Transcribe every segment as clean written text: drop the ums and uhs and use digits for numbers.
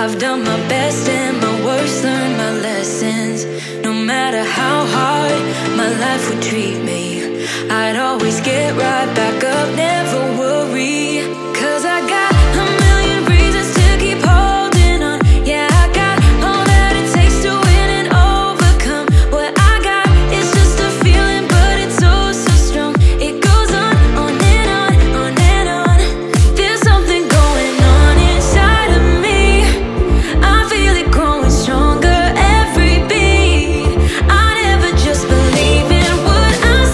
I've done my best and my worst, learned my lessons. No matter how hard my life would treat me, I'd always get right back up, never worry. Cause I got a million reasons to keep holding on. Yeah, I got all that it takes to win and overcome. What I got is just a feeling, but it's so, so strong. It goes on and on, on and on. There's something going on inside of me. Stronger every beat. I never just believe in what I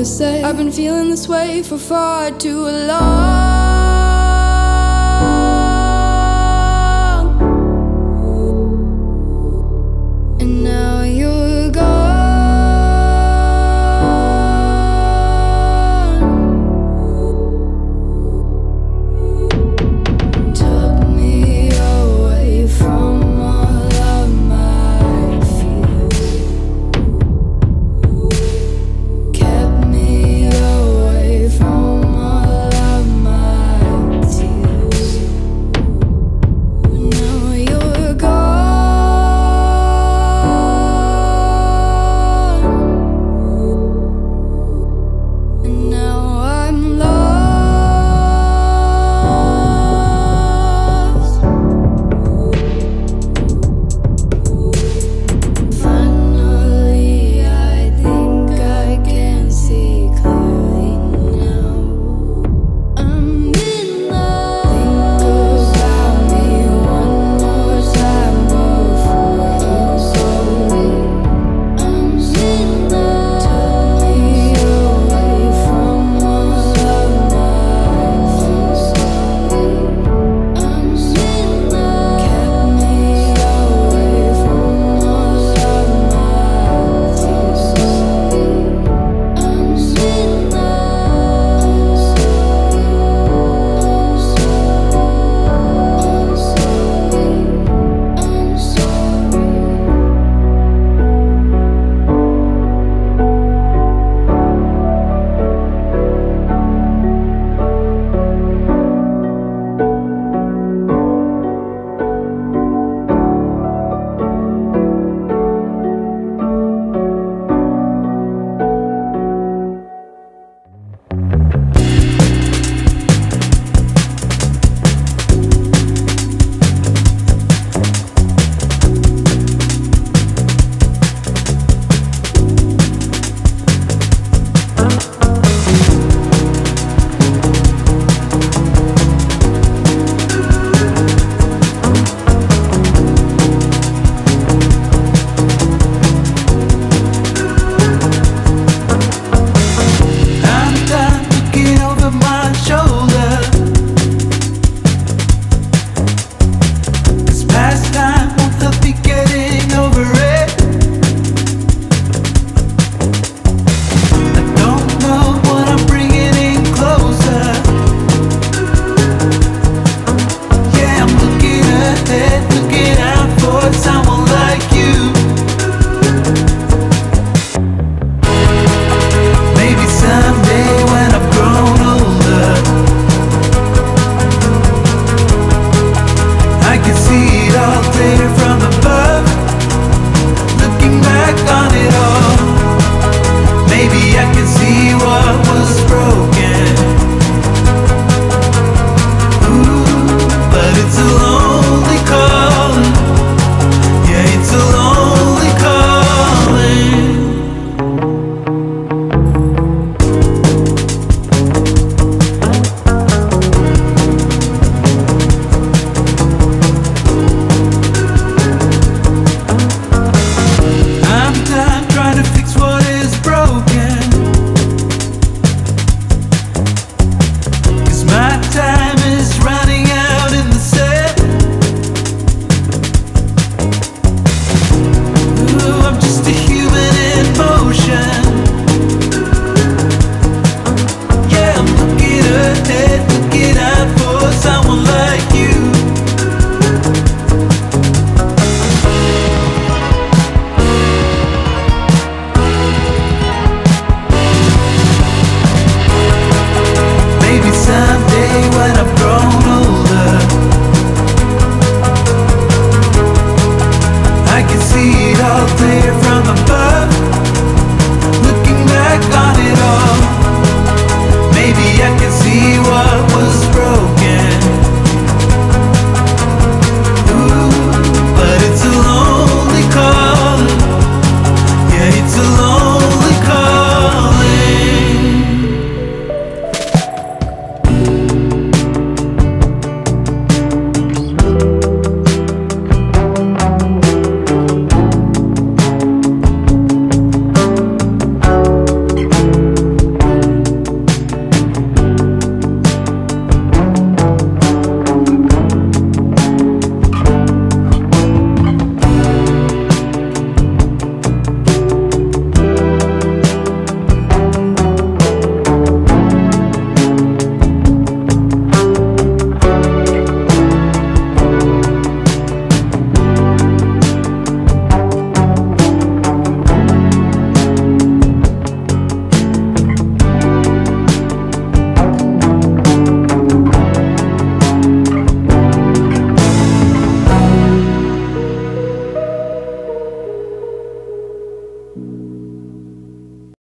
to say. I've been feeling this way for far too long.